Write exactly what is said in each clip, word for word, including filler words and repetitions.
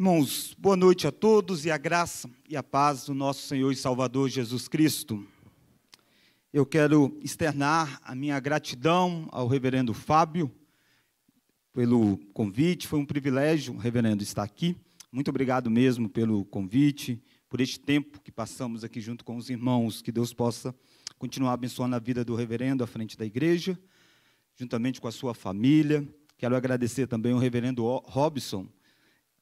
Irmãos, boa noite a todos e a graça e a paz do nosso Senhor e Salvador Jesus Cristo. Eu quero externar a minha gratidão ao reverendo Fábio pelo convite. Foi um privilégio, reverendo, estar aqui. Muito obrigado mesmo pelo convite, por este tempo que passamos aqui junto com os irmãos. Que Deus possa continuar abençoando a vida do reverendo à frente da igreja, juntamente com a sua família. Quero agradecer também ao reverendo Robson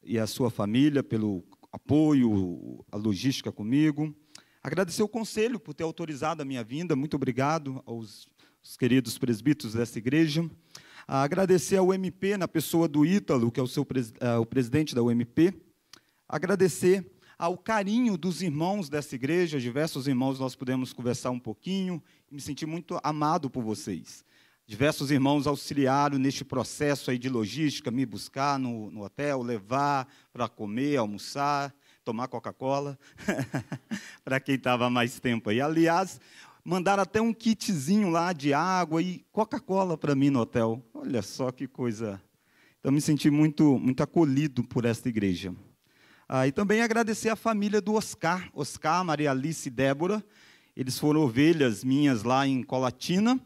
e a sua família pelo apoio, a logística comigo. Agradecer o conselho por ter autorizado a minha vinda. Muito obrigado aos, aos queridos presbíteros dessa igreja. Agradecer ao U M P, na pessoa do Ítalo, que é o, seu, uh, o presidente da U M P. Agradecer ao carinho dos irmãos dessa igreja. Diversos irmãos, nós pudemos conversar um pouquinho. Me senti muito amado por vocês. Diversos irmãos auxiliaram neste processo aí de logística, me buscar no, no hotel, levar para comer, almoçar, tomar Coca-Cola, para quem estava mais tempo aí. Aliás, mandaram até um kitzinho lá de água e Coca-Cola para mim no hotel. Olha só que coisa. Então, me senti muito, muito acolhido por esta igreja. Ah, e também agradecer à família do Oscar, Oscar, Maria Alice e Débora. Eles foram ovelhas minhas lá em Colatina,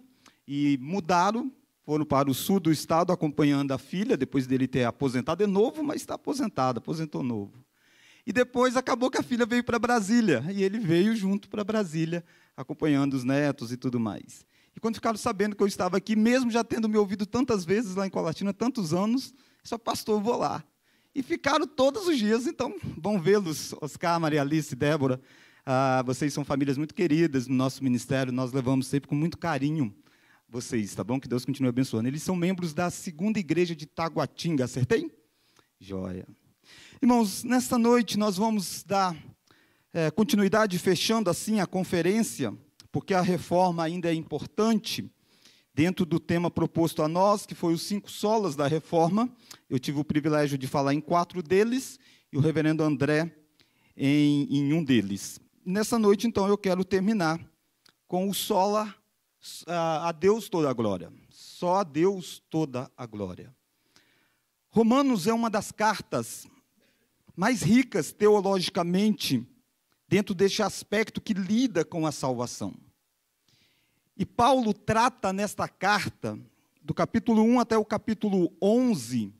e mudaram, foram para o sul do estado, acompanhando a filha, depois dele ter aposentado. É novo, mas está aposentado, aposentou novo. E depois acabou que a filha veio para Brasília, e ele veio junto para Brasília, acompanhando os netos e tudo mais. E quando ficaram sabendo que eu estava aqui, mesmo já tendo me ouvido tantas vezes lá em Colatina, tantos anos, só pastor, eu vou lá. E ficaram todos os dias, então, bom vê-los, Oscar, Maria Alice, Débora. Ah, vocês são famílias muito queridas no nosso ministério, nós levamos sempre com muito carinho vocês, tá bom? Que Deus continue abençoando. Eles são membros da segunda igreja de Taguatinga, acertei? Joia. Irmãos, nesta noite nós vamos dar é, continuidade, fechando assim a conferência, porque a reforma ainda é importante, dentro do tema proposto a nós, que foi os cinco solas da reforma. Eu tive o privilégio de falar em quatro deles, e o reverendo André em, em um deles. Nessa noite, então, eu quero terminar com o sola a Deus toda a glória, só a Deus toda a glória. Romanos é uma das cartas mais ricas teologicamente dentro deste aspecto que lida com a salvação. E Paulo trata nesta carta, do capítulo um até o capítulo onze,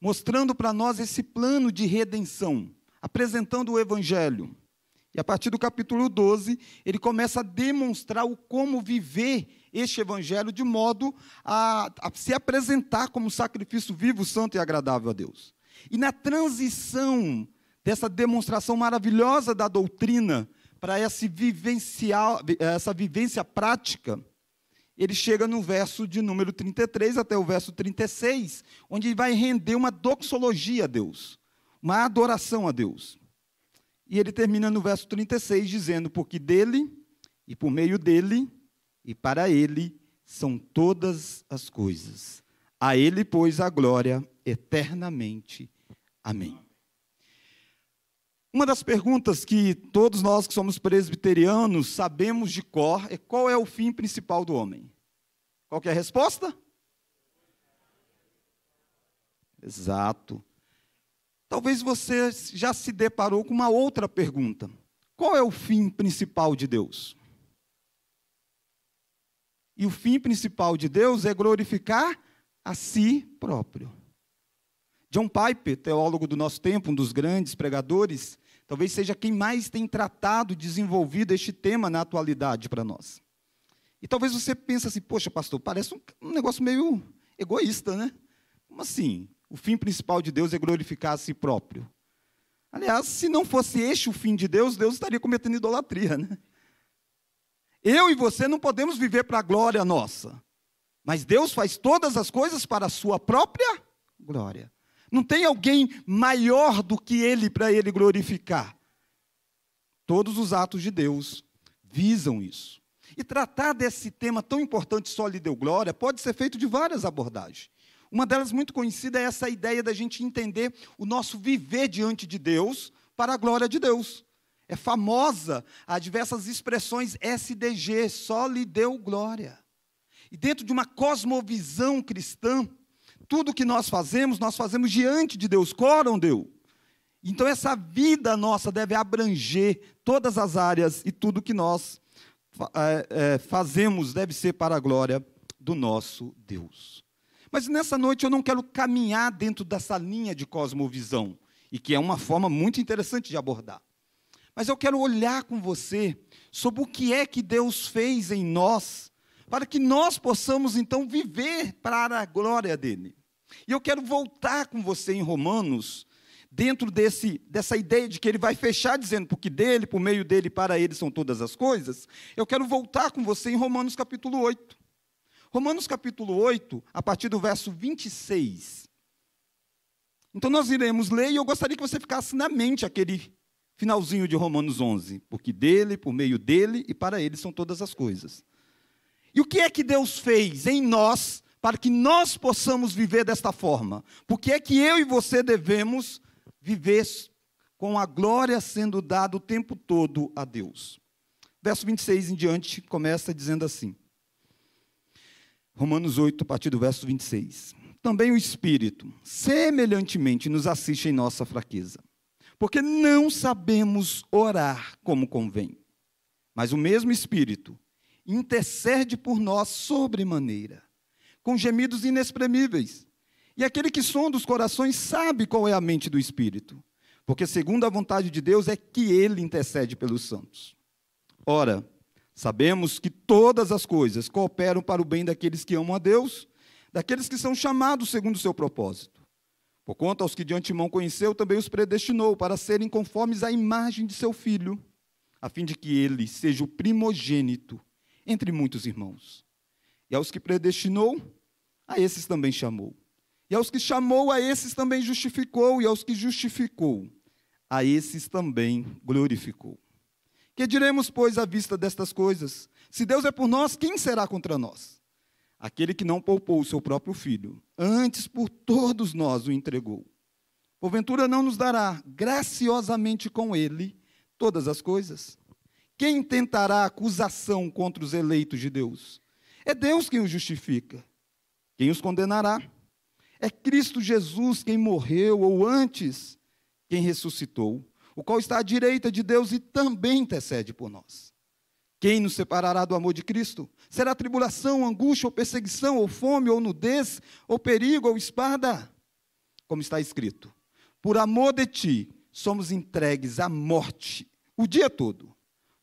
mostrando para nós esse plano de redenção, apresentando o evangelho. E a partir do capítulo doze, ele começa a demonstrar o como viver este evangelho de modo a, a se apresentar como sacrifício vivo, santo e agradável a Deus. E na transição dessa demonstração maravilhosa da doutrina para essa, essa vivência prática, ele chega no verso de número trinta e três até o verso trinta e seis, onde ele vai render uma doxologia a Deus, uma adoração a Deus. E ele termina no verso trinta e seis, dizendo, porque dele, e por meio dele, e para ele, são todas as coisas. A ele, pois, a glória eternamente. Amém. Uma das perguntas que todos nós que somos presbiterianos sabemos de cor é qual é o fim principal do homem? Qual que é a resposta? Exato. Talvez você já se deparou com uma outra pergunta. Qual é o fim principal de Deus? E o fim principal de Deus é glorificar a si próprio. John Piper, teólogo do nosso tempo, um dos grandes pregadores, talvez seja quem mais tem tratado, desenvolvido este tema na atualidade para nós. E talvez você pense assim, poxa, pastor, parece um, um negócio meio egoísta, né? Como assim? O fim principal de Deus é glorificar a si próprio. Aliás, se não fosse este o fim de Deus, Deus estaria cometendo idolatria, né? Eu e você não podemos viver para a glória nossa. Mas Deus faz todas as coisas para a sua própria glória. Não tem alguém maior do que ele para ele glorificar. Todos os atos de Deus visam isso. E tratar desse tema tão importante, Soli Deo Gloria, pode ser feito de várias abordagens. Uma delas muito conhecida é essa ideia da gente entender o nosso viver diante de Deus para a glória de Deus. É famosa há diversas expressões S D G, Soli Deo Gloria. E dentro de uma cosmovisão cristã, tudo que nós fazemos, nós fazemos diante de Deus, coram Deo. Então essa vida nossa deve abranger todas as áreas e tudo que nós é, é, fazemos deve ser para a glória do nosso Deus. Mas nessa noite eu não quero caminhar dentro dessa linha de cosmovisão, e que é uma forma muito interessante de abordar. Mas eu quero olhar com você sobre o que é que Deus fez em nós, para que nós possamos, então, viver para a glória dele. E eu quero voltar com você em Romanos, dentro desse, dessa ideia de que ele vai fechar dizendo, porque dele, por meio dele, para ele são todas as coisas. Eu quero voltar com você em Romanos capítulo oito. Romanos capítulo oito, a partir do verso vinte e seis. Então, nós iremos ler, e eu gostaria que você ficasse na mente aquele finalzinho de Romanos onze. Porque dele, por meio dele, e para ele são todas as coisas. E o que é que Deus fez em nós, para que nós possamos viver desta forma? Porque é que eu e você devemos viver com a glória sendo dada o tempo todo a Deus. Verso vinte e seis em diante, começa dizendo assim. Romanos oito, a partir do verso vinte e seis. Também o Espírito, semelhantemente, nos assiste em nossa fraqueza, porque não sabemos orar como convém, mas o mesmo Espírito intercede por nós sobremaneira, com gemidos inexprimíveis, e aquele que sonda os corações sabe qual é a mente do Espírito, porque segundo a vontade de Deus é que ele intercede pelos santos. Ora, sabemos que todas as coisas cooperam para o bem daqueles que amam a Deus, daqueles que são chamados segundo o seu propósito. Porquanto aos que de antemão conheceu, também os predestinou para serem conformes à imagem de seu filho, a fim de que ele seja o primogênito entre muitos irmãos. E aos que predestinou, a esses também chamou. E aos que chamou, a esses também justificou. E aos que justificou, a esses também glorificou. Que diremos, pois, à vista destas coisas? Se Deus é por nós, quem será contra nós? Aquele que não poupou o seu próprio filho, antes por todos nós o entregou. Porventura não nos dará graciosamente com ele todas as coisas? Quem tentará acusação contra os eleitos de Deus? É Deus quem os justifica. Quem os condenará? É Cristo Jesus quem morreu, ou antes, quem ressuscitou, o qual está à direita de Deus e também intercede por nós. Quem nos separará do amor de Cristo? Será tribulação, angústia, ou perseguição, ou fome, ou nudez, ou perigo, ou espada? Como está escrito, por amor de ti, somos entregues à morte o dia todo.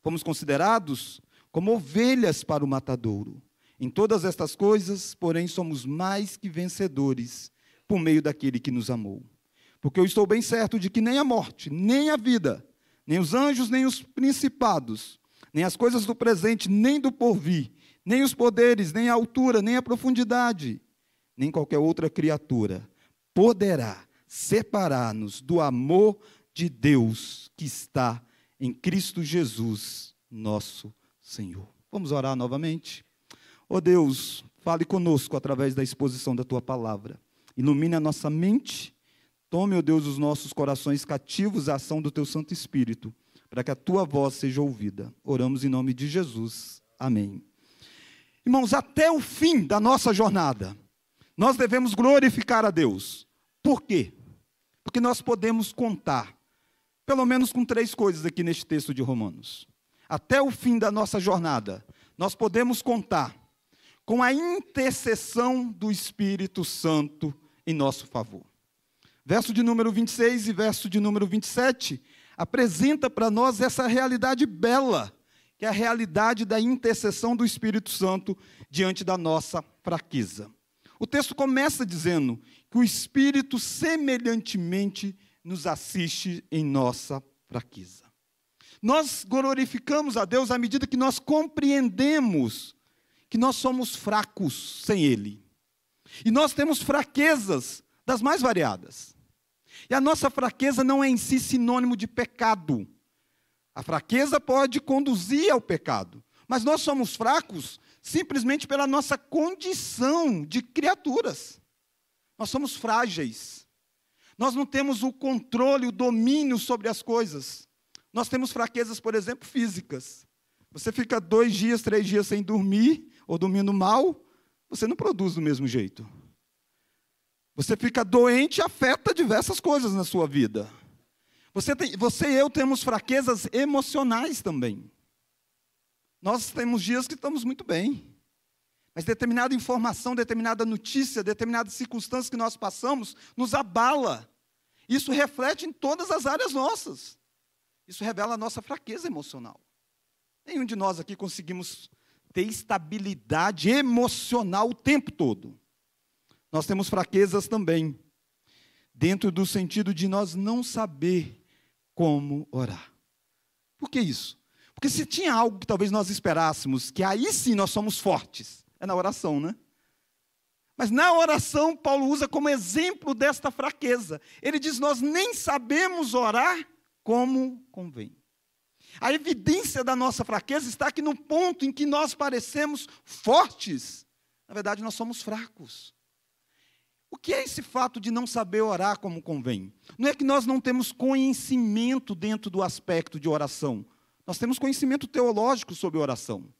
Fomos considerados como ovelhas para o matadouro. Em todas estas coisas, porém, somos mais que vencedores por meio daquele que nos amou. Porque eu estou bem certo de que nem a morte, nem a vida, nem os anjos, nem os principados, nem as coisas do presente, nem do porvir, nem os poderes, nem a altura, nem a profundidade, nem qualquer outra criatura poderá separar-nos do amor de Deus que está em Cristo Jesus, nosso Senhor. Vamos orar novamente? Ó Deus, fale conosco através da exposição da Tua Palavra. Ilumine a nossa mente. Tome, ó Deus, os nossos corações cativos à ação do Teu Santo Espírito, para que a tua voz seja ouvida. Oramos em nome de Jesus. Amém. Irmãos, até o fim da nossa jornada, nós devemos glorificar a Deus. Por quê? Porque nós podemos contar, pelo menos com três coisas aqui neste texto de Romanos. Até o fim da nossa jornada, nós podemos contar com a intercessão do Espírito Santo em nosso favor. Verso de número vinte e seis e verso de número vinte e sete... apresenta para nós essa realidade bela, que é a realidade da intercessão do Espírito Santo diante da nossa fraqueza. O texto começa dizendo que o Espírito semelhantemente nos assiste em nossa fraqueza. Nós glorificamos a Deus à medida que nós compreendemos que nós somos fracos sem Ele. E nós temos fraquezas das mais variadas. E a nossa fraqueza não é em si sinônimo de pecado. A fraqueza pode conduzir ao pecado. Mas nós somos fracos simplesmente pela nossa condição de criaturas. Nós somos frágeis. Nós não temos o controle, o domínio sobre as coisas. Nós temos fraquezas, por exemplo, físicas. Você fica dois dias, três dias sem dormir, ou dormindo mal, você não produz do mesmo jeito. Você fica doente e afeta diversas coisas na sua vida. Você, tem, você e eu temos fraquezas emocionais também. Nós temos dias que estamos muito bem. Mas determinada informação, determinada notícia, determinadas circunstâncias que nós passamos, nos abala. Isso reflete em todas as áreas nossas. Isso revela a nossa fraqueza emocional. Nenhum de nós aqui conseguimos ter estabilidade emocional o tempo todo. Nós temos fraquezas também, dentro do sentido de nós não saber como orar. Por que isso? Porque se tinha algo que talvez nós esperássemos, que aí sim nós somos fortes, é na oração, né? Mas na oração, Paulo usa como exemplo desta fraqueza. Ele diz, nós nem sabemos orar como convém. A evidência da nossa fraqueza está aqui no ponto em que nós parecemos fortes. Na verdade, nós somos fracos. O que é esse fato de não saber orar como convém? Não é que nós não temos conhecimento dentro do aspecto de oração. Nós temos conhecimento teológico sobre oração.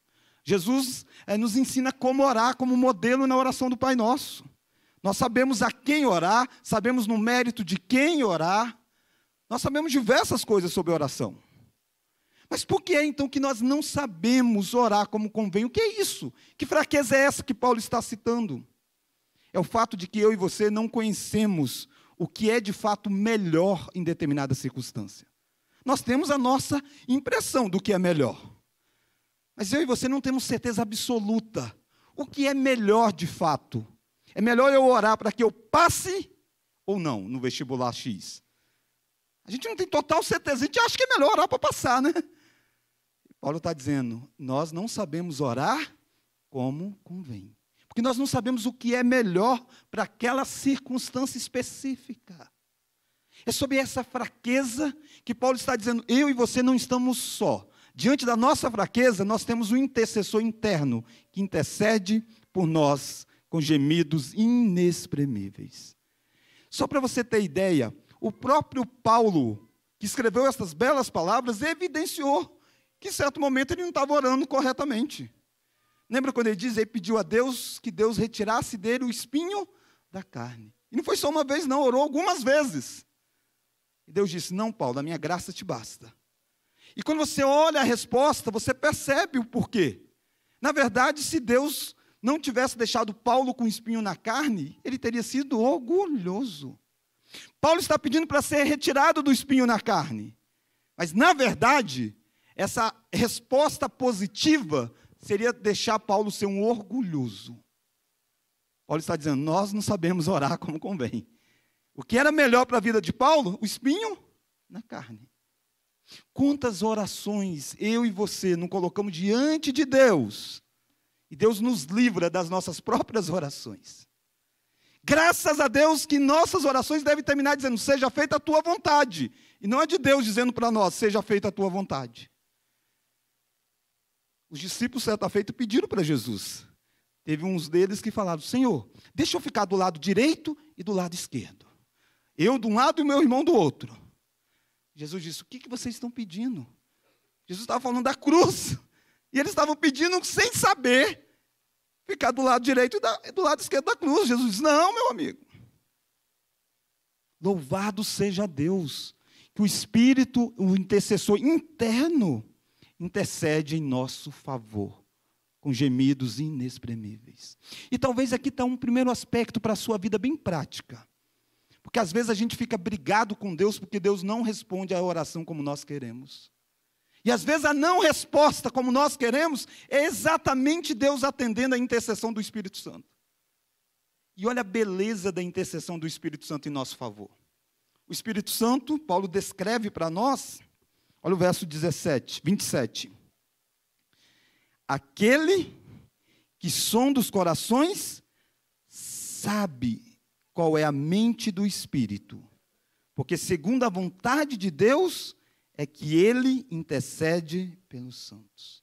Jesus eh, nos ensina como orar, como modelo na oração do Pai Nosso. Nós sabemos a quem orar, sabemos no mérito de quem orar. Nós sabemos diversas coisas sobre oração. Mas por que é, então, que nós não sabemos orar como convém? O que é isso? Que fraqueza é essa que Paulo está citando? É o fato de que eu e você não conhecemos o que é, de fato, melhor em determinada circunstância. Nós temos a nossa impressão do que é melhor. Mas eu e você não temos certeza absoluta. O que é melhor, de fato? É melhor eu orar para que eu passe ou não no vestibular X? A gente não tem total certeza. A gente acha que é melhor orar para passar, né? Paulo está dizendo, nós não sabemos orar como convém. Porque nós não sabemos o que é melhor para aquela circunstância específica. É sobre essa fraqueza que Paulo está dizendo, eu e você não estamos só. Diante da nossa fraqueza, nós temos um intercessor interno, que intercede por nós com gemidos inexprimíveis. Só para você ter ideia, o próprio Paulo, que escreveu essas belas palavras, evidenciou que em certo momento ele não estava orando corretamente. Lembra quando ele diz, ele pediu a Deus que Deus retirasse dele o espinho da carne. E não foi só uma vez não, orou algumas vezes. E Deus disse, não Paulo, a minha graça te basta. E quando você olha a resposta, você percebe o porquê. Na verdade, se Deus não tivesse deixado Paulo com o espinho na carne, ele teria sido orgulhoso. Paulo está pedindo para ser retirado do espinho na carne. Mas, na verdade, essa resposta positiva seria deixar Paulo ser um orgulhoso. Paulo está dizendo, nós não sabemos orar como convém. O que era melhor para a vida de Paulo? O espinho na carne. Quantas orações eu e você não colocamos diante de Deus, e Deus nos livra das nossas próprias orações. Graças a Deus que nossas orações devem terminar dizendo, seja feita a tua vontade. E não é de Deus dizendo para nós, seja feita a tua vontade. Os discípulos, certa feita, pediram para Jesus. Teve uns deles que falaram, Senhor, deixa eu ficar do lado direito e do lado esquerdo. Eu de um lado e o meu irmão do outro. Jesus disse, o que, que vocês estão pedindo? Jesus estava falando da cruz. E eles estavam pedindo sem saber ficar do lado direito e, da, e do lado esquerdo da cruz. Jesus disse, não, meu amigo. Louvado seja Deus, que o Espírito, o intercessor interno, intercede em nosso favor, com gemidos inexprimíveis. E talvez aqui está um primeiro aspecto para a sua vida bem prática. Porque às vezes a gente fica brigado com Deus, porque Deus não responde à oração como nós queremos. E às vezes a não resposta como nós queremos é exatamente Deus atendendo a intercessão do Espírito Santo. E olha a beleza da intercessão do Espírito Santo em nosso favor. O Espírito Santo, Paulo descreve para nós, olha o verso dezessete, vinte e sete. Aquele que sonda os corações sabe qual é a mente do Espírito, porque segundo a vontade de Deus é que ele intercede pelos santos.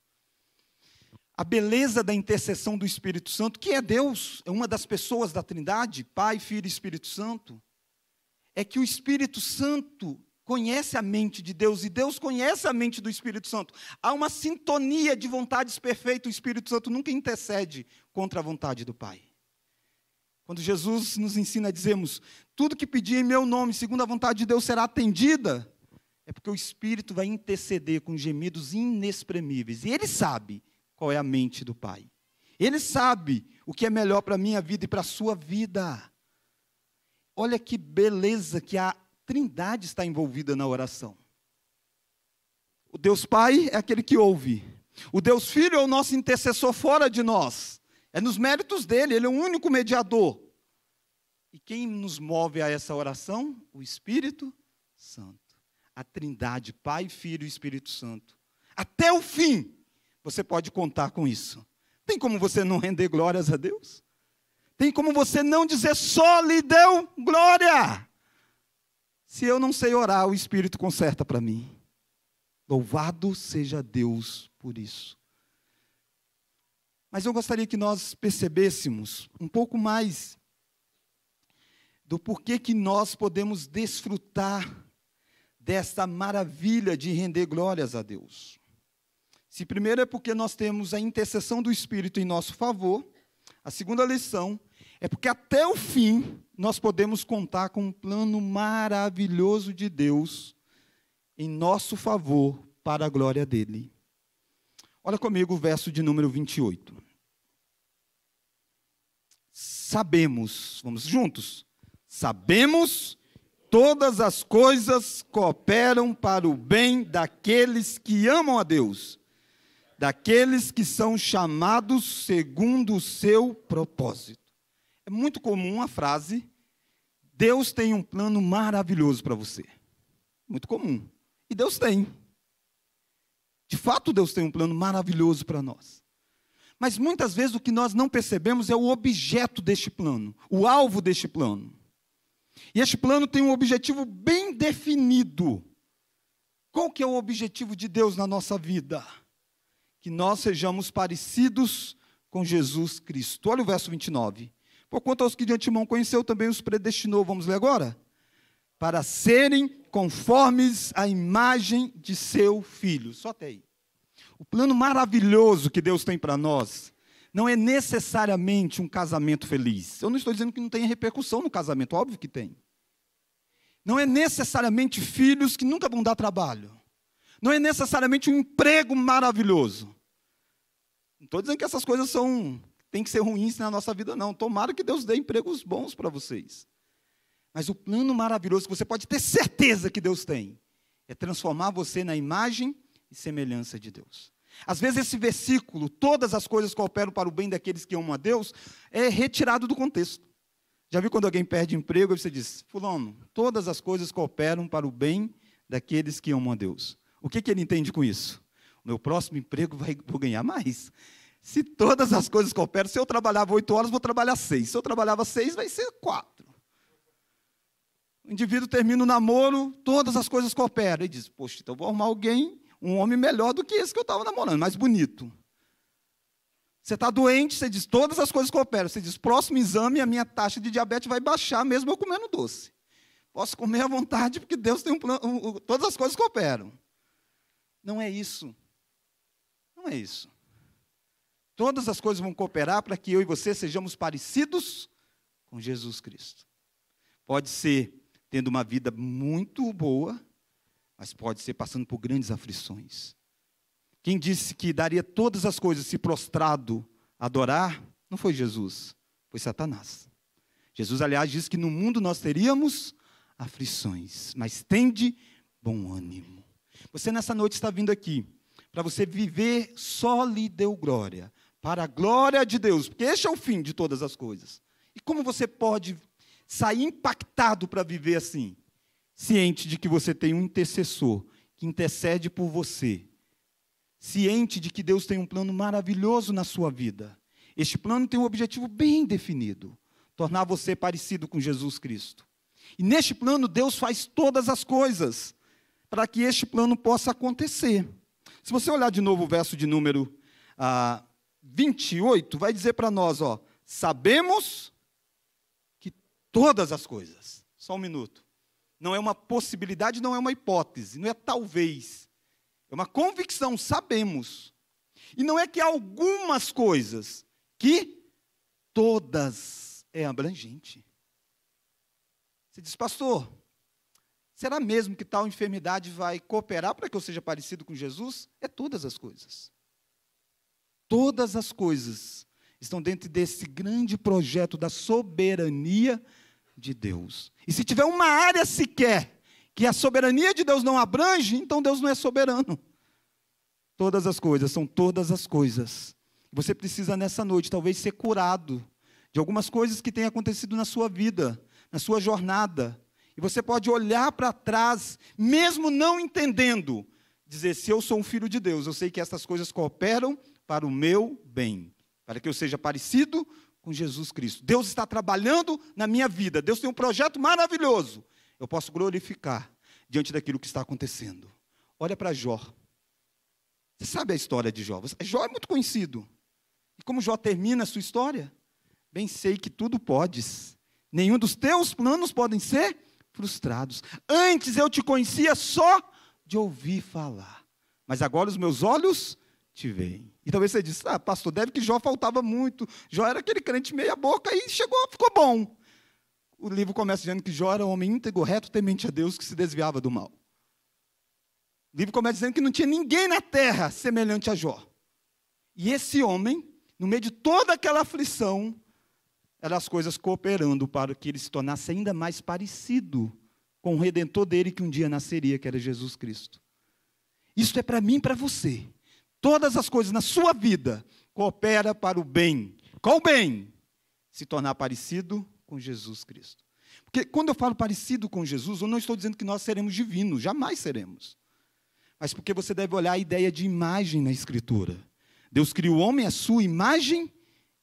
A beleza da intercessão do Espírito Santo, que é Deus, é uma das pessoas da Trindade, Pai, Filho e Espírito Santo, é que o Espírito Santo conhece a mente de Deus, e Deus conhece a mente do Espírito Santo. Há uma sintonia de vontades perfeita, o Espírito Santo nunca intercede contra a vontade do Pai. Quando Jesus nos ensina a dizermos, tudo que pedir em meu nome, segundo a vontade de Deus, será atendida, É porque o Espírito vai interceder com gemidos inexprimíveis. E Ele sabe qual é a mente do Pai. Ele sabe o que é melhor para a minha vida e para a sua vida. Olha que beleza que a Trindade está envolvida na oração. O Deus Pai é aquele que ouve. O Deus Filho é o nosso intercessor fora de nós. É nos méritos dele, ele é o único mediador. E quem nos move a essa oração? O Espírito Santo. A Trindade, Pai, Filho e Espírito Santo. Até o fim, você pode contar com isso. Tem como você não render glórias a Deus? Tem como você não dizer, Soli Deo Gloria? Se eu não sei orar, o Espírito conserta para mim. Louvado seja Deus por isso. Mas eu gostaria que nós percebêssemos um pouco mais do porquê que nós podemos desfrutar desta maravilha de render glórias a Deus. Se primeiro é porque nós temos a intercessão do Espírito em nosso favor, a segunda lição é porque até o fim nós podemos contar com um plano maravilhoso de Deus em nosso favor, para a glória dele. Olha comigo o verso de número vinte e oito. Sabemos, vamos juntos, sabemos, todas as coisas cooperam para o bem daqueles que amam a Deus, daqueles que são chamados segundo o seu propósito. É muito comum a frase, Deus tem um plano maravilhoso para você. Muito comum. E Deus tem. De fato, Deus tem um plano maravilhoso para nós. Mas muitas vezes o que nós não percebemos é o objeto deste plano, o alvo deste plano. E este plano tem um objetivo bem definido. Qual que é o objetivo de Deus na nossa vida? Que nós sejamos parecidos com Jesus Cristo. Olha o verso vinte e nove. Porquanto aos que de antemão conheceu, também os predestinou. Vamos ler agora? Para serem conformes à imagem de seu Filho. Só até aí. O plano maravilhoso que Deus tem para nós não é necessariamente um casamento feliz. Eu não estou dizendo que não tenha repercussão no casamento, óbvio que tem. Não é necessariamente filhos que nunca vão dar trabalho. Não é necessariamente um emprego maravilhoso. Não estou dizendo que essas coisas são, tem que ser ruins na nossa vida, não. Tomara que Deus dê empregos bons para vocês. Mas o plano maravilhoso que você pode ter certeza que Deus tem é transformar você na imagem e semelhança de Deus. Às vezes esse versículo, todas as coisas cooperam para o bem daqueles que amam a Deus, é retirado do contexto. Já viu quando alguém perde emprego e você diz, fulano, todas as coisas cooperam para o bem daqueles que amam a Deus. O que que ele entende com isso? O meu próximo emprego vai, vou ganhar mais. Se todas as coisas cooperam, se eu trabalhava oito horas, vou trabalhar seis. Se eu trabalhava seis, vai ser quatro. O indivíduo termina o namoro, todas as coisas cooperam. Ele diz, poxa, então eu vou arrumar alguém, um homem melhor do que esse que eu estava namorando, mais bonito. Você está doente, você diz, todas as coisas cooperam. Você diz, próximo exame, a minha taxa de diabetes vai baixar, mesmo eu comendo doce. Posso comer à vontade, porque Deus tem um plano, um, um, todas as coisas cooperam. Não é isso. Não é isso. Todas as coisas vão cooperar para que eu e você sejamos parecidos com Jesus Cristo. Pode ser tendo uma vida muito boa, mas pode ser passando por grandes aflições. Quem disse que daria todas as coisas se prostrado adorar, não foi Jesus, foi Satanás. Jesus, aliás, disse que no mundo nós teríamos aflições, mas tende bom ânimo. Você nessa noite está vindo aqui, para você viver, só lhe deu glória, para a glória de Deus, porque este é o fim de todas as coisas. E como você pode sair impactado para viver assim? Ciente de que você tem um intercessor que intercede por você. Ciente de que Deus tem um plano maravilhoso na sua vida. Este plano tem um objetivo bem definido. Tornar você parecido com Jesus Cristo. E neste plano, Deus faz todas as coisas para que este plano possa acontecer. Se você olhar de novo o verso de número ah, vinte e oito, vai dizer para nós, ó, sabemos que todas as coisas... Só um minuto. Não é uma possibilidade, não é uma hipótese, não é talvez. É uma convicção, sabemos. E não é que algumas coisas, que todas é abrangente. Você diz, pastor, Será mesmo que tal enfermidade vai cooperar para que eu seja parecido com Jesus? É todas as coisas. Todas as coisas estão dentro desse grande projeto da soberania de Deus. E se tiver uma área sequer que a soberania de Deus não abrange, então Deus não é soberano. Todas as coisas, são todas as coisas. Você precisa, nessa noite, talvez ser curado de algumas coisas que têm acontecido na sua vida, na sua jornada. E você pode olhar para trás, mesmo não entendendo, dizer, se eu sou um filho de Deus, eu sei que essas coisas cooperam para o meu bem, para que eu seja parecido com Jesus Cristo. Deus está trabalhando na minha vida, Deus tem um projeto maravilhoso. Eu posso glorificar diante daquilo que está acontecendo. Olha para Jó. Você sabe a história de Jó? Jó é muito conhecido. E como Jó termina a sua história? Bem sei que tudo podes. Nenhum dos teus planos podem ser frustrados. Antes eu te conhecia só de ouvir falar, mas agora os meus olhos te veem. E talvez você disse, ah, pastor, deve que Jó faltava muito. Jó era aquele crente meia boca e chegou, ficou bom. O livro começa dizendo que Jó era um homem íntegro, reto, temente a Deus, que se desviava do mal. O livro começa dizendo que não tinha ninguém na terra semelhante a Jó. E esse homem, no meio de toda aquela aflição, eram as coisas cooperando para que ele se tornasse ainda mais parecido com o Redentor dele, que um dia nasceria, que era Jesus Cristo. Isso é para mim e para você. Todas as coisas na sua vida cooperam para o bem. Qual bem? Se tornar parecido com Jesus Cristo. Porque quando eu falo parecido com Jesus, eu não estou dizendo que nós seremos divinos, jamais seremos. Mas porque você deve olhar a ideia de imagem na Escritura. Deus criou o homem à sua imagem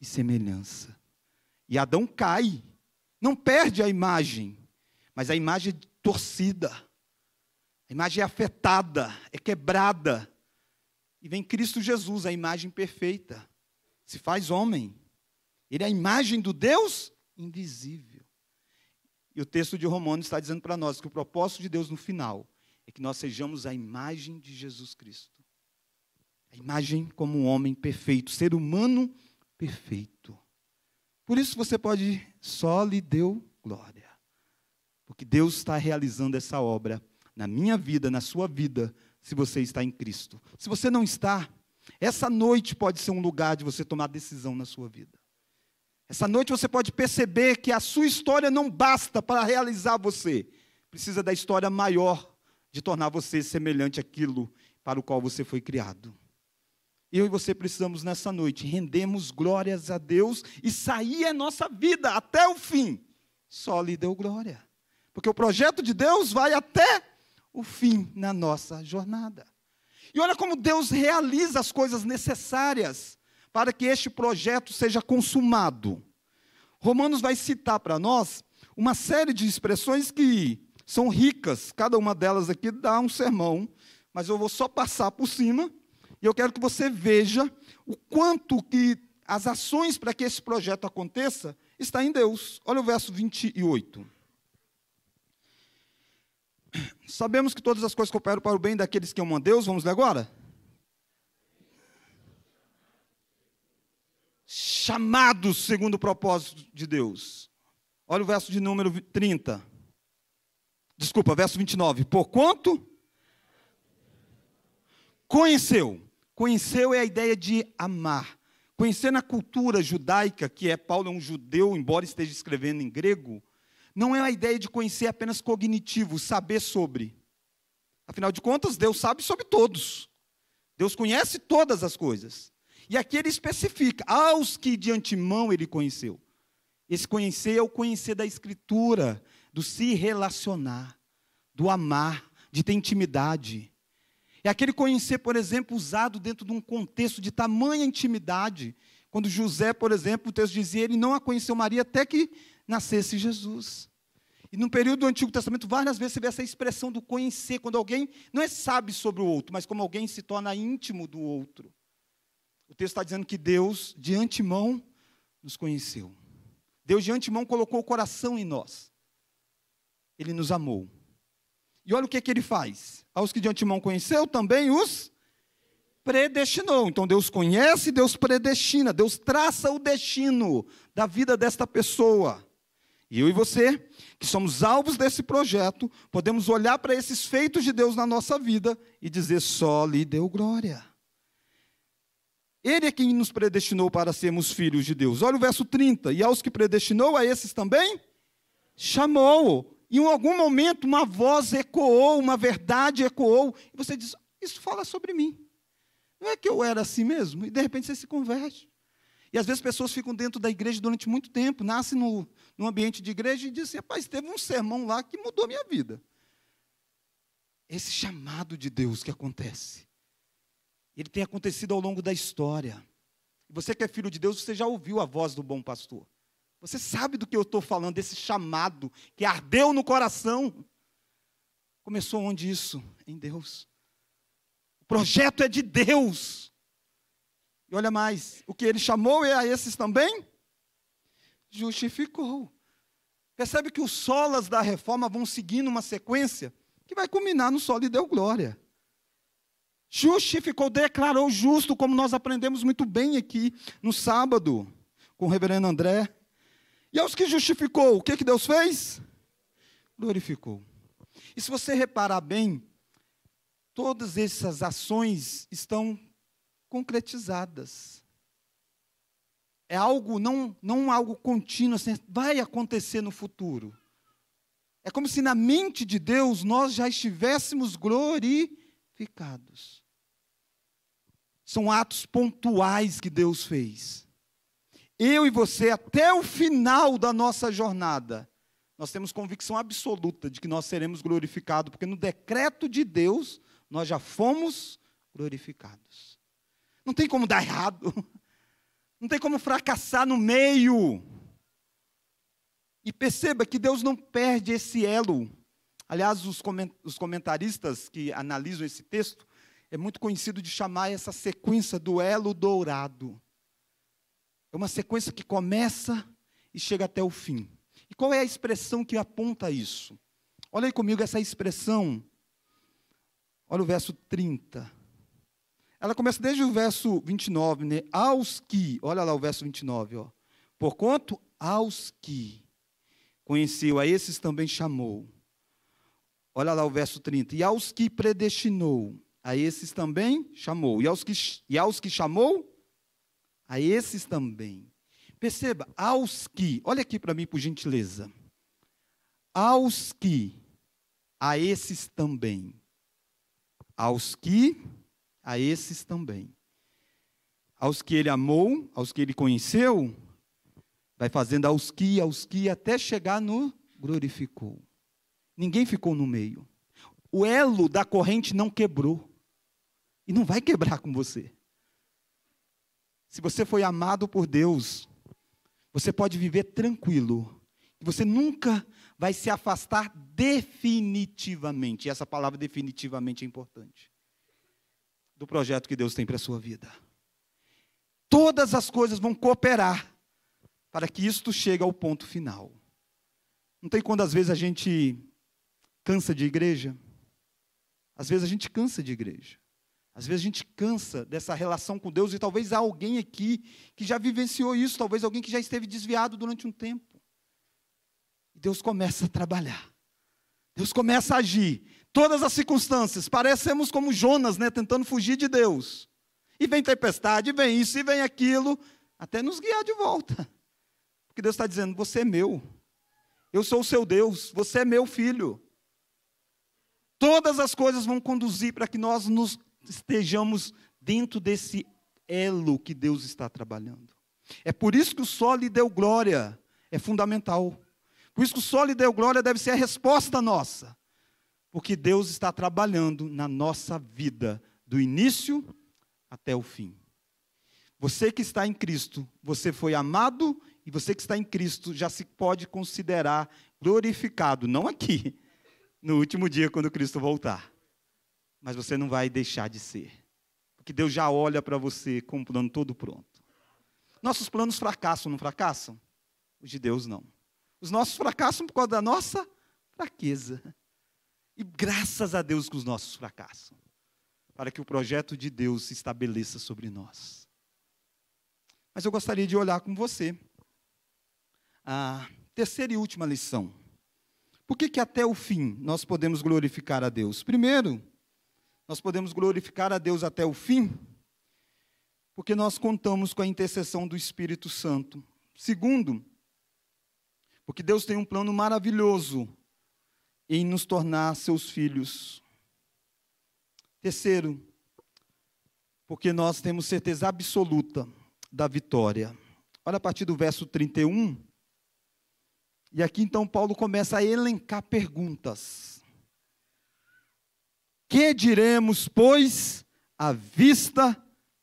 e semelhança. E Adão cai, não perde a imagem, mas a imagem é torcida, a imagem é afetada, é quebrada. E vem Cristo Jesus, a imagem perfeita, se faz homem. Ele é a imagem do Deus invisível. E o texto de Romanos está dizendo para nós que o propósito de Deus no final é que nós sejamos a imagem de Jesus Cristo. A imagem como um homem perfeito, ser humano perfeito. Por isso você pode, Soli Deo Gloria. Porque Deus está realizando essa obra na minha vida, na sua vida, se você está em Cristo. Se você não está, essa noite pode ser um lugar de você tomar decisão na sua vida. Essa noite você pode perceber que a sua história não basta para realizar você. Precisa da história maior de tornar você semelhante àquilo para o qual você foi criado. Eu e você precisamos, nessa noite, rendermos glórias a Deus e sair a nossa vida até o fim. Só lhe deu glória. Porque o projeto de Deus vai até o fim na nossa jornada. E olha como Deus realiza as coisas necessárias para que este projeto seja consumado. Romanos vai citar para nós uma série de expressões que são ricas. Cada uma delas aqui dá um sermão, mas eu vou só passar por cima. E eu quero que você veja o quanto que as ações para que esse projeto aconteça está em Deus. Olha o verso vinte e oito. Sabemos que todas as coisas cooperam para o bem daqueles que amam a Deus. Vamos ler agora? Chamados segundo o propósito de Deus. Olha o verso de número trinta. Desculpa, verso vinte e nove. Porquanto conheceu. Conheceu é a ideia de amar. Conhecer na cultura judaica, que é Paulo é um judeu, embora esteja escrevendo em grego, não é a ideia de conhecer apenas cognitivo, saber sobre. Afinal de contas, Deus sabe sobre todos. Deus conhece todas as coisas. E aqui ele especifica, aos que de antemão ele conheceu. Esse conhecer é o conhecer da Escritura, do se relacionar, do amar, de ter intimidade. É aquele conhecer, por exemplo, usado dentro de um contexto de tamanha intimidade. Quando José, por exemplo, o texto dizia, ele não a conheceu Maria até que nascesse Jesus. E no período do Antigo Testamento, várias vezes você vê essa expressão do conhecer, quando alguém não é sabe sobre o outro, mas como alguém se torna íntimo do outro. O texto está dizendo que Deus, de antemão, nos conheceu. Deus, de antemão, colocou o coração em nós. Ele nos amou. E olha o que, é que ele faz. Aos que de antemão conheceu, também os predestinou. Então, Deus conhece, Deus predestina, Deus traça o destino da vida desta pessoa. E eu e você, que somos alvos desse projeto, podemos olhar para esses feitos de Deus na nossa vida e dizer: Soli Deo Gloria. Ele é quem nos predestinou para sermos filhos de Deus. Olha o verso trinta. E aos que predestinou, a esses também chamou. E em algum momento uma voz ecoou, uma verdade ecoou. E você diz: isso fala sobre mim. Não é que eu era assim mesmo? E de repente você se converte. E às vezes pessoas ficam dentro da igreja durante muito tempo, nascem no, no ambiente de igreja e dizem: rapaz, teve um sermão lá que mudou a minha vida. Esse chamado de Deus que acontece, ele tem acontecido ao longo da história. Você que é filho de Deus, você já ouviu a voz do bom pastor. Você sabe do que eu estou falando, desse chamado que ardeu no coração. Começou onde isso? Em Deus. O projeto é de Deus. E olha mais, o que ele chamou e a esses também justificou. Percebe que os solas da reforma vão seguindo uma sequência que vai culminar no Soli Deo Gloria. Justificou, declarou justo, como nós aprendemos muito bem aqui no sábado com o reverendo André. E aos que justificou, o que, que Deus fez? Glorificou. E se você reparar bem, todas essas ações estão concretizadas. É algo, não, não algo contínuo, assim, vai acontecer no futuro. É como se na mente de Deus nós já estivéssemos glorificados. São atos pontuais que Deus fez. Eu e você, até o final da nossa jornada, nós temos convicção absoluta de que nós seremos glorificados, porque no decreto de Deus, nós já fomos glorificados. Não tem como dar errado. Não tem como fracassar no meio. E perceba que Deus não perde esse elo. Aliás, os comentaristas que analisam esse texto, é muito conhecido de chamar essa sequência do elo dourado. É uma sequência que começa e chega até o fim. E qual é a expressão que aponta isso? Olha aí comigo essa expressão. Olha o verso trinta. Ela começa desde o verso vinte e nove, né? Aos que, olha lá o verso vinte e nove, ó. Porquanto aos que conheceu, a esses também chamou. Olha lá o verso trinta. E aos que predestinou, a esses também chamou. E aos que, e aos que chamou, a esses também. Perceba, aos que, olha aqui para mim, por gentileza. Aos que, a esses também. Aos que, a esses também. Aos que ele amou, aos que ele conheceu, vai fazendo aos que, aos que, até chegar no glorificou. Ninguém ficou no meio. O elo da corrente não quebrou. E não vai quebrar com você. Se você foi amado por Deus, você pode viver tranquilo. Você nunca vai se afastar definitivamente. E essa palavra definitivamente é importante. Do projeto que Deus tem para a sua vida. Todas as coisas vão cooperar para que isto chegue ao ponto final. Não tem quando às vezes a gente cansa de igreja? Às vezes a gente cansa de igreja. Às vezes a gente cansa dessa relação com Deus, e talvez há alguém aqui que já vivenciou isso, talvez alguém que já esteve desviado durante um tempo. E Deus começa a trabalhar. Deus começa a agir. Todas as circunstâncias, parecemos como Jonas, né, tentando fugir de Deus. E vem tempestade, e vem isso, e vem aquilo, até nos guiar de volta. Porque Deus está dizendo: você é meu. Eu sou o seu Deus, você é meu filho. Todas as coisas vão conduzir para que nós nos estejamos dentro desse elo que Deus está trabalhando. É por isso que o Soli Deo Gloria é fundamental. Por isso que o Soli Deo Gloria deve ser a resposta nossa. Porque Deus está trabalhando na nossa vida, do início até o fim. Você que está em Cristo, você foi amado, e você que está em Cristo já se pode considerar glorificado, não aqui, no último dia quando Cristo voltar. Mas você não vai deixar de ser. Porque Deus já olha para você com um plano todo pronto. Nossos planos fracassam, não fracassam? Os de Deus não. Os nossos fracassam por causa da nossa fraqueza. E graças a Deus que os nossos fracassam. Para que o projeto de Deus se estabeleça sobre nós. Mas eu gostaria de olhar com você. Ah, Terceira e última lição. Por que que até o fim nós podemos glorificar a Deus? Primeiro, nós podemos glorificar a Deus até o fim, porque nós contamos com a intercessão do Espírito Santo. Segundo, porque Deus tem um plano maravilhoso em nos tornar seus filhos. Terceiro, porque nós temos certeza absoluta da vitória. Olha a partir do verso trinta e um, e aqui então Paulo começa a elencar perguntas. Que diremos, pois, à vista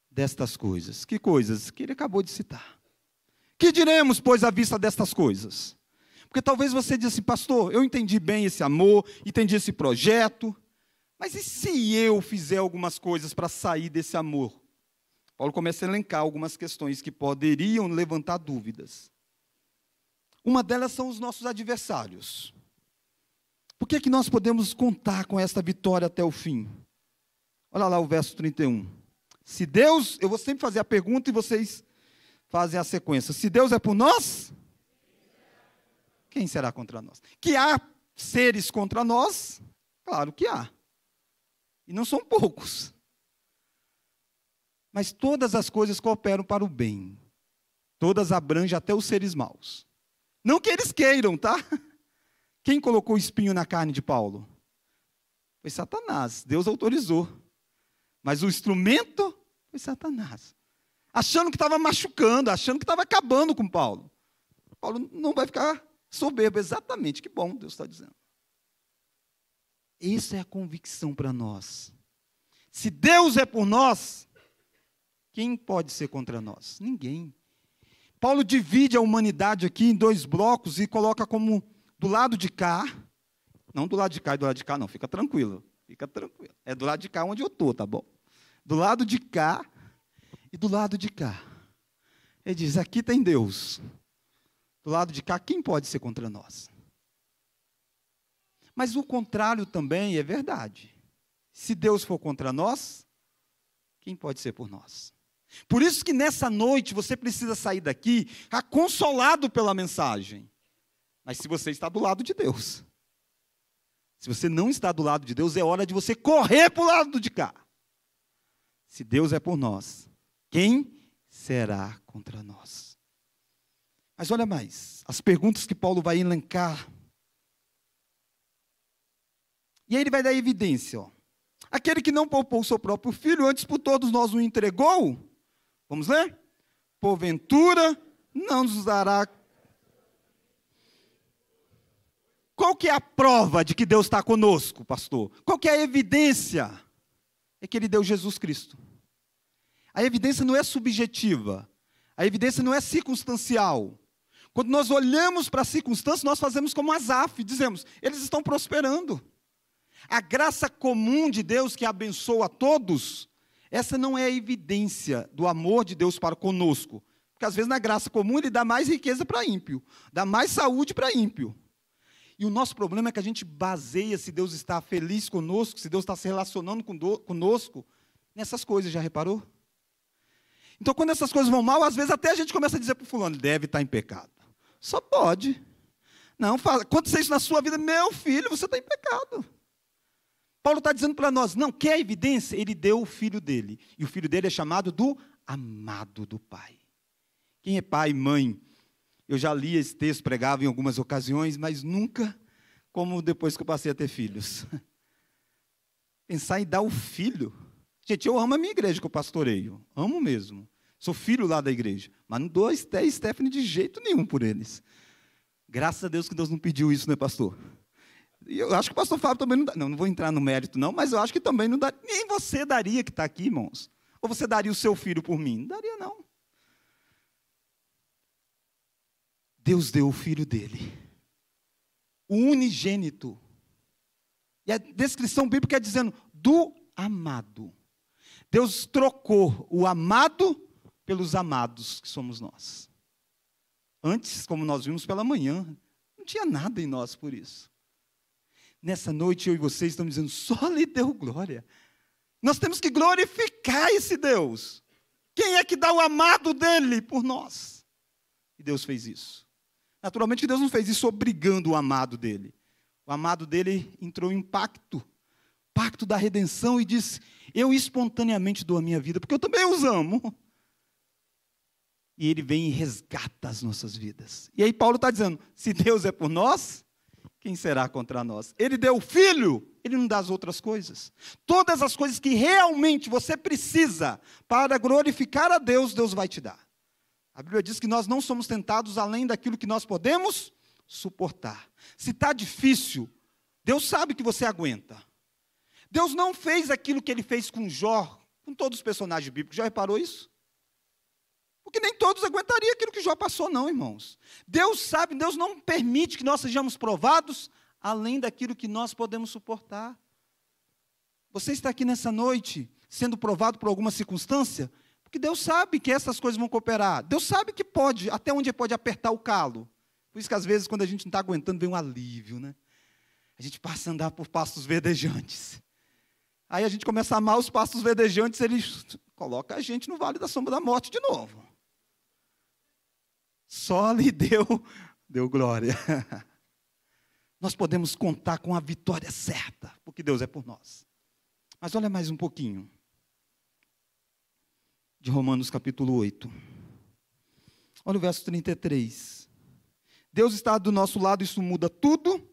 destas coisas? Que coisas? Que ele acabou de citar. Que diremos, pois, à vista destas coisas? Porque talvez você diga assim, pastor, eu entendi bem esse amor, entendi esse projeto, mas e se eu fizer algumas coisas para sair desse amor? Paulo começa a elencar algumas questões que poderiam levantar dúvidas. Uma delas são os nossos adversários. Por que é que nós podemos contar com esta vitória até o fim? Olha lá o verso trinta e um. Se Deus, eu vou sempre fazer a pergunta e vocês fazem a sequência. Se Deus é por nós, quem será contra nós? Que há seres contra nós, claro que há. E não são poucos. Mas todas as coisas cooperam para o bem. Todas abrangem até os seres maus. Não que eles queiram, tá? Quem colocou o espinho na carne de Paulo? Foi Satanás. Deus autorizou. Mas o instrumento foi Satanás. Achando que estava machucando, achando que estava acabando com Paulo. Paulo não vai ficar soberbo. Exatamente, que bom, Deus está dizendo. Isso é a convicção para nós. Se Deus é por nós, quem pode ser contra nós? Ninguém. Paulo divide a humanidade aqui em dois blocos e coloca como do lado de cá, não do lado de cá e do lado de cá, não, fica tranquilo, fica tranquilo. É do lado de cá onde eu estou, tá bom? Do lado de cá e do lado de cá. Ele diz, aqui tem Deus. Do lado de cá, quem pode ser contra nós? Mas o contrário também é verdade. Se Deus for contra nós, quem pode ser por nós? Por isso que nessa noite você precisa sair daqui consolado pela mensagem. Mas se você está do lado de Deus. Se você não está do lado de Deus, é hora de você correr para o lado de cá. Se Deus é por nós, quem será contra nós? Mas olha mais, as perguntas que Paulo vai elencar. E aí ele vai dar evidência, ó. Aquele que não poupou o seu próprio filho, antes por todos nós o entregou. Vamos ler? Porventura, não nos dará. Qual que é a prova de que Deus está conosco, pastor? Qual que é a evidência? É que ele deu Jesus Cristo. A evidência não é subjetiva. A evidência não é circunstancial. Quando nós olhamos para a circunstância, nós fazemos como Asaf, dizemos, eles estão prosperando. A graça comum de Deus que abençoa a todos, essa não é a evidência do amor de Deus para conosco. Porque às vezes na graça comum ele dá mais riqueza para ímpio, dá mais saúde para ímpio. E o nosso problema é que a gente baseia se Deus está feliz conosco, se Deus está se relacionando conosco, nessas coisas, já reparou? Então quando essas coisas vão mal, às vezes até a gente começa a dizer para o fulano, deve estar em pecado. Só pode. Não, fala, acontecer isso na sua vida, meu filho, você está em pecado. Paulo está dizendo para nós, não, quer evidência? Ele deu o filho dele. E o filho dele é chamado do amado do Pai. Quem é pai e mãe? Eu já li esse texto, pregava em algumas ocasiões, mas nunca como depois que eu passei a ter filhos. Pensar em dar o filho. Gente, eu amo a minha igreja que eu pastoreio. Amo mesmo. Sou filho lá da igreja. Mas não dou a Stephanie de jeito nenhum por eles. Graças a Deus que Deus não pediu isso, né, pastor? E eu acho que o pastor Fábio também não dá. Não, não vou entrar no mérito, não, mas eu acho que também não dá. Nem você daria que está aqui, irmãos. Ou você daria o seu filho por mim? Não daria, não. Deus deu o filho dele. O unigênito. E a descrição bíblica é dizendo, do amado. Deus trocou o amado pelos amados, que somos nós. Antes, como nós vimos pela manhã, não tinha nada em nós por isso. Nessa noite, eu e vocês estamos dizendo, Soli Deo Gloria. Nós temos que glorificar esse Deus. Quem é que dá o amado dele por nós? E Deus fez isso. Naturalmente que Deus não fez isso obrigando o amado dele. O amado dele entrou em pacto, pacto da redenção, e disse: eu espontaneamente dou a minha vida, porque eu também os amo. E ele vem e resgata as nossas vidas. E aí Paulo está dizendo: se Deus é por nós, quem será contra nós? Ele deu o Filho, ele não dá as outras coisas. Todas as coisas que realmente você precisa para glorificar a Deus, Deus vai te dar. A Bíblia diz que nós não somos tentados além daquilo que nós podemos suportar. Se está difícil, Deus sabe que você aguenta. Deus não fez aquilo que ele fez com Jó, com todos os personagens bíblicos. Já reparou isso? Porque nem todos aguentariam aquilo que Jó passou, não, irmãos. Deus sabe, Deus não permite que nós sejamos provados além daquilo que nós podemos suportar. Você está aqui nessa noite sendo provado por alguma circunstância, porque Deus sabe que essas coisas vão cooperar. Deus sabe que pode, até onde ele pode apertar o calo. Por isso que às vezes, quando a gente não está aguentando, vem um alívio, né? A gente passa a andar por pastos verdejantes. Aí a gente começa a amar os pastos verdejantes, ele coloca a gente no vale da sombra da morte de novo. Soli Deo, Deo Gloria. Nós podemos contar com a vitória certa, porque Deus é por nós. Mas olha mais um pouquinho de Romanos capítulo oito. Olha o verso trinta e três. Deus está do nosso lado, isso muda tudo.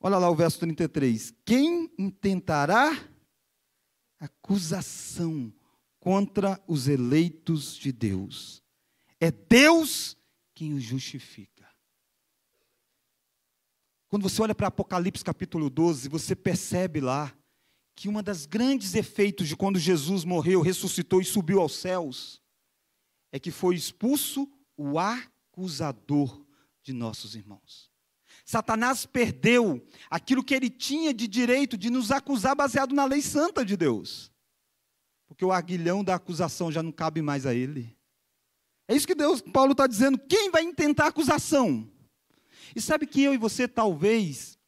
Olha lá o verso trinta e três. Quem intentará acusação contra os eleitos de Deus? É Deus quem o justifica. Quando você olha para Apocalipse capítulo doze, você percebe lá que uma das grandes efeitos de quando Jesus morreu, ressuscitou e subiu aos céus, é que foi expulso o acusador de nossos irmãos. Satanás perdeu aquilo que ele tinha de direito de nos acusar baseado na lei santa de Deus. Porque o aguilhão da acusação já não cabe mais a ele. É isso que Deus, Paulo está dizendo. Quem vai intentar acusação? E sabe que eu e você, talvez,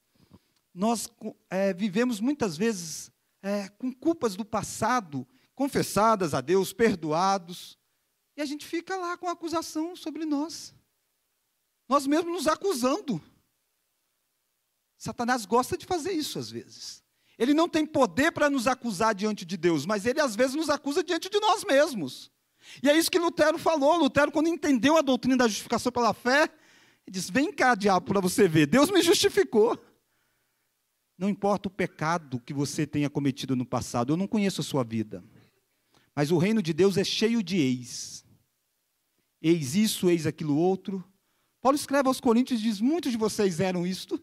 nós é, vivemos muitas vezes é, com culpas do passado, confessadas a Deus, perdoados, e a gente fica lá com acusação sobre nós. Nós mesmos nos acusando. Satanás gosta de fazer isso às vezes. Ele não tem poder para nos acusar diante de Deus, mas ele às vezes nos acusa diante de nós mesmos. E é isso que Lutero falou. Lutero, quando entendeu a doutrina da justificação pela fé, ele disse: vem cá, diabo, para você ver, Deus me justificou. Não importa o pecado que você tenha cometido no passado, eu não conheço a sua vida, mas o reino de Deus é cheio de eis. Eis isso, eis aquilo outro. Paulo escreve aos Coríntios e diz: muitos de vocês eram isto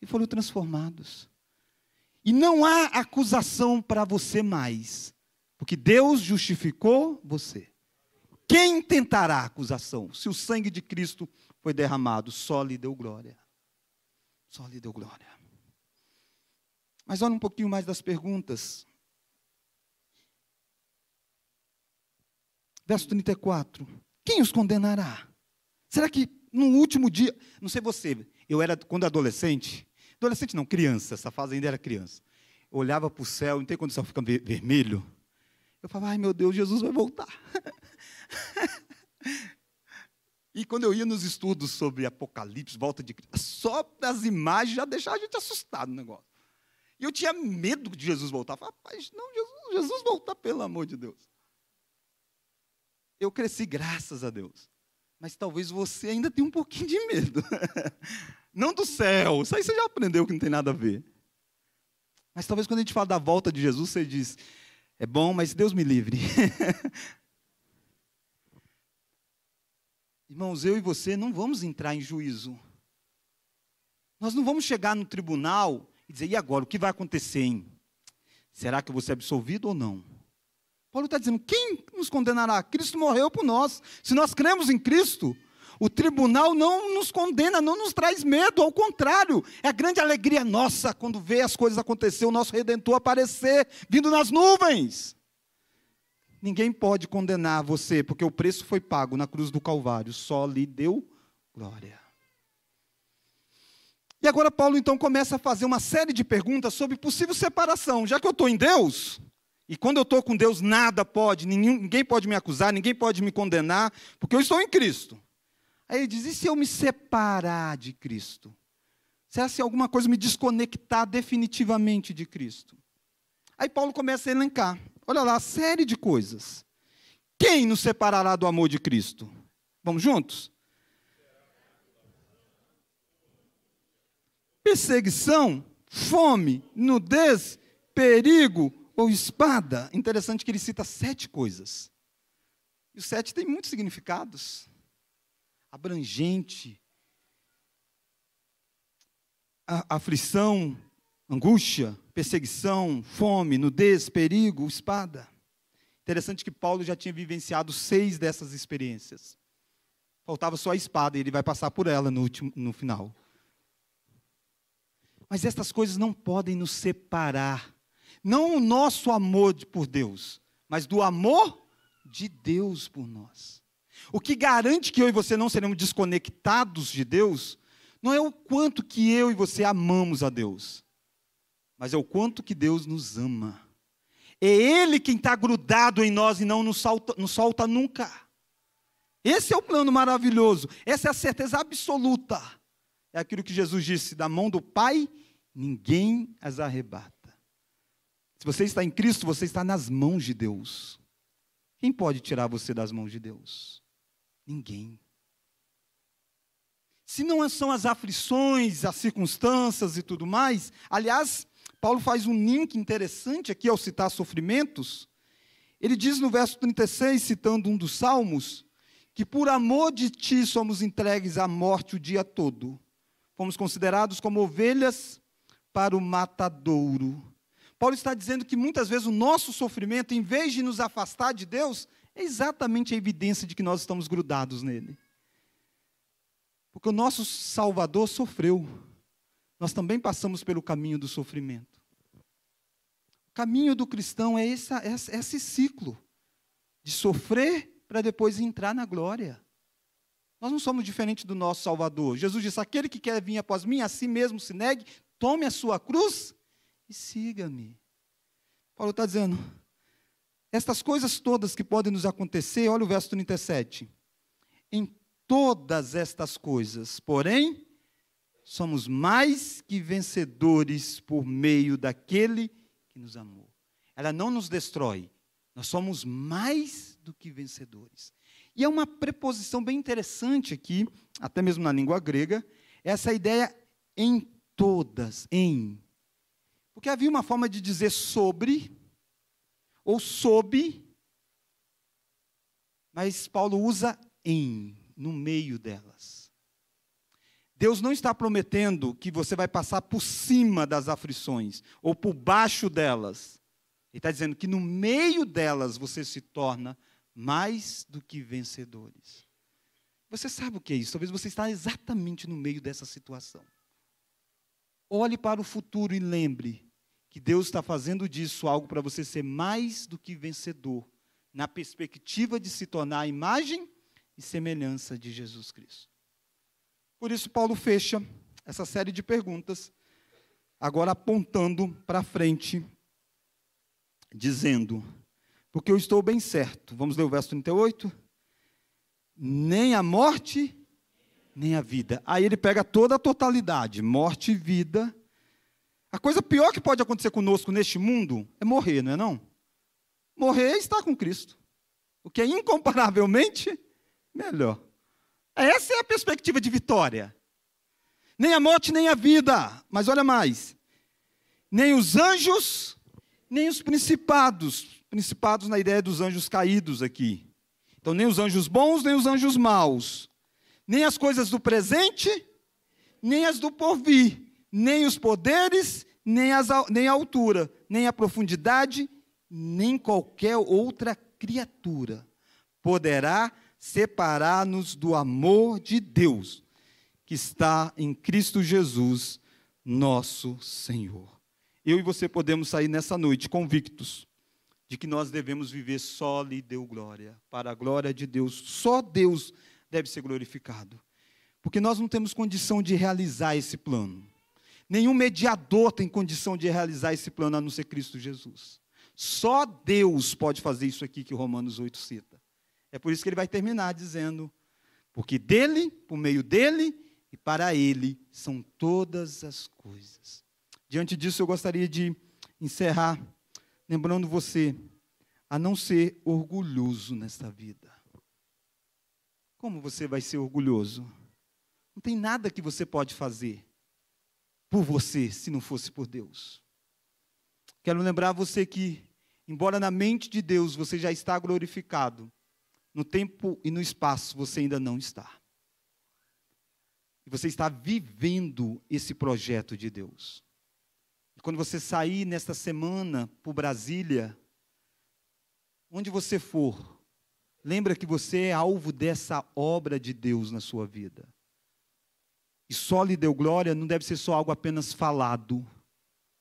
e foram transformados. E não há acusação para você mais, porque Deus justificou você. Quem tentará a acusação? Se o sangue de Cristo foi derramado, só lhe deu glória. Só lhe deu glória. Mas olha um pouquinho mais das perguntas. Verso trinta e quatro. Quem os condenará? Será que no último dia... Não sei você, eu era, quando adolescente... Adolescente não, criança, essa fase ainda era criança. Eu olhava para o céu, não tem quando o céu fica vermelho... Eu falava: ai meu Deus, Jesus vai voltar. E quando eu ia nos estudos sobre Apocalipse, volta de Cristo, só as imagens já deixavam a gente assustado no negócio. E eu tinha medo de Jesus voltar. Eu falava: rapaz, não, Jesus, Jesus voltar, pelo amor de Deus. Eu cresci, graças a Deus. Mas talvez você ainda tenha um pouquinho de medo. Não do céu, isso aí você já aprendeu que não tem nada a ver. Mas talvez quando a gente fala da volta de Jesus, você diz: é bom, mas Deus me livre. Irmãos, eu e você não vamos entrar em juízo. Nós não vamos chegar no tribunal e dizer: e agora, o que vai acontecer, hein? Será que eu vou ser absolvido ou não? Paulo está dizendo: quem nos condenará? Cristo morreu por nós. Se nós cremos em Cristo, o tribunal não nos condena, não nos traz medo, ao contrário, é a grande alegria nossa quando vê as coisas acontecer, o nosso Redentor aparecer, vindo nas nuvens. Ninguém pode condenar você, porque o preço foi pago na cruz do Calvário, só lhe deu glória. E agora Paulo então começa a fazer uma série de perguntas sobre possível separação. Já que eu estou em Deus, e quando eu estou com Deus nada pode, ninguém pode me acusar, ninguém pode me condenar, porque eu estou em Cristo. Aí ele diz, e se eu me separar de Cristo? Será se alguma coisa me desconectar definitivamente de Cristo? Aí Paulo começa a elencar, olha lá, série de coisas. Quem nos separará do amor de Cristo? Vamos juntos? Perseguição, fome, nudez, perigo ou espada. Interessante que ele cita sete coisas. E os sete têm muitos significados. Abrangente, aflição, angústia, perseguição, fome, nudez, perigo, espada. Interessante que Paulo já tinha vivenciado seis dessas experiências. Faltava só a espada, e ele vai passar por ela no, último, no final. Mas estas coisas não podem nos separar. Não o nosso amor por Deus, mas do amor de Deus por nós. O que garante que eu e você não seremos desconectados de Deus, não é o quanto que eu e você amamos a Deus, mas é o quanto que Deus nos ama. É Ele quem está grudado em nós e não nos solta, nos solta nunca. Esse é o plano maravilhoso, essa é a certeza absoluta. É aquilo que Jesus disse, da mão do Pai, ninguém as arrebata. Se você está em Cristo, você está nas mãos de Deus. Quem pode tirar você das mãos de Deus? Ninguém. Se não são as aflições, as circunstâncias e tudo mais, aliás, Paulo faz um link interessante aqui ao citar sofrimentos. Ele diz no verso trinta e seis, citando um dos salmos, que por amor de ti somos entregues à morte o dia todo. Fomos considerados como ovelhas para o matadouro. Paulo está dizendo que muitas vezes o nosso sofrimento, em vez de nos afastar de Deus, é exatamente a evidência de que nós estamos grudados nele. Porque o nosso Salvador sofreu. Nós também passamos pelo caminho do sofrimento. O caminho do cristão é essa, essa, esse ciclo de sofrer para depois entrar na glória. Nós não somos diferentes do nosso Salvador. Jesus disse, aquele que quer vir após mim, a si mesmo se negue, tome a sua cruz e siga-me. Paulo está dizendo, estas coisas todas que podem nos acontecer, olha o verso trinta e sete, em todas estas coisas, porém, somos mais que vencedores por meio daquele que nos amou. Ela não nos destrói, nós somos mais do que vencedores. E é uma preposição bem interessante aqui, até mesmo na língua grega, essa ideia em todas, em. Porque havia uma forma de dizer sobre, ou sob, mas Paulo usa em, no meio delas. Deus não está prometendo que você vai passar por cima das aflições, ou por baixo delas. Ele está dizendo que no meio delas você se torna mais do que vencedores. Você sabe o que é isso? Talvez você está exatamente no meio dessa situação. Olhe para o futuro e lembre que Deus está fazendo disso algo para você ser mais do que vencedor, na perspectiva de se tornar a imagem e semelhança de Jesus Cristo. Por isso, Paulo fecha essa série de perguntas, agora apontando para frente, dizendo, porque eu estou bem certo, vamos ler o verso trinta e oito, nem a morte, nem a vida. Aí ele pega toda a totalidade, morte e vida. A coisa pior que pode acontecer conosco neste mundo é morrer, não é não? Morrer é estar com Cristo, o que é incomparavelmente melhor. Essa é a perspectiva de vitória. Nem a morte, nem a vida. Mas olha mais. Nem os anjos, nem os principados. Principados na ideia dos anjos caídos aqui. Então, nem os anjos bons, nem os anjos maus. Nem as coisas do presente, nem as do porvir. Nem os poderes, nem, as, nem a altura, nem a profundidade, nem qualquer outra criatura poderá separar-nos do amor de Deus, que está em Cristo Jesus, nosso Senhor. Eu e você podemos sair nessa noite convictos de que nós devemos viver Soli Deo Gloria, para a glória de Deus. Só Deus deve ser glorificado, porque nós não temos condição de realizar esse plano. Nenhum mediador tem condição de realizar esse plano, a não ser Cristo Jesus. Só Deus pode fazer isso aqui que Romanos oito cita. É por isso que ele vai terminar dizendo, Porque dele, por meio dele e para ele são todas as coisas. Diante disso, eu gostaria de encerrar lembrando você a não ser orgulhoso nesta vida. Como você vai ser orgulhoso? Não tem nada que você pode fazer por você, se não fosse por Deus. Quero lembrar você que, embora na mente de Deus você já está glorificado, no tempo e no espaço você ainda não está. E você está vivendo esse projeto de Deus. E quando você sair nesta semana para Brasília, onde você for, lembra que você é alvo dessa obra de Deus na sua vida. E Soli Deo Gloria não deve ser só algo apenas falado,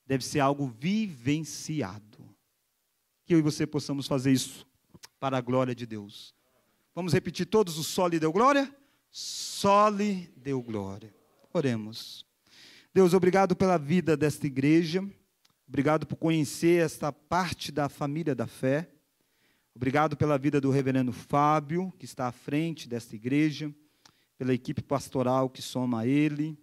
deve ser algo vivenciado. Que eu e você possamos fazer isso para a glória de Deus. Vamos repetir todos o Soli Deo Gloria? Soli Deo Gloria. Oremos. Deus, obrigado pela vida desta igreja, obrigado por conhecer esta parte da família da fé. Obrigado pela vida do reverendo Fábio, que está à frente desta igreja, pela equipe pastoral que soma a ele.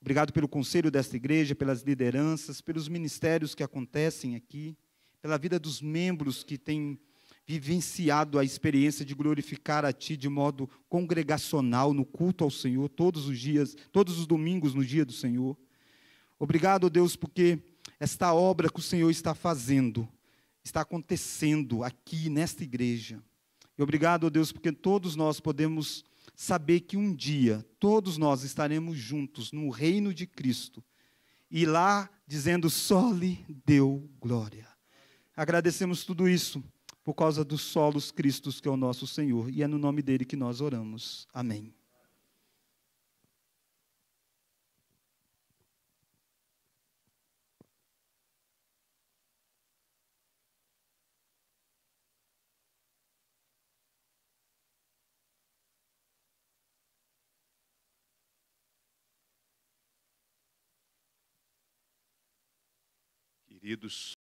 Obrigado pelo conselho desta igreja, pelas lideranças, pelos ministérios que acontecem aqui, pela vida dos membros que têm vivenciado a experiência de glorificar a Ti de modo congregacional no culto ao Senhor, todos os dias, todos os domingos no dia do Senhor. Obrigado, Deus, porque esta obra que o Senhor está fazendo está acontecendo aqui nesta igreja. E obrigado, ó Deus, porque todos nós podemos saber que um dia todos nós estaremos juntos no reino de Cristo e lá dizendo: Soli Deo Gloria. Agradecemos tudo isso por causa do Solus Christus, que é o nosso Senhor, e é no nome dele que nós oramos. Amém. Queridos,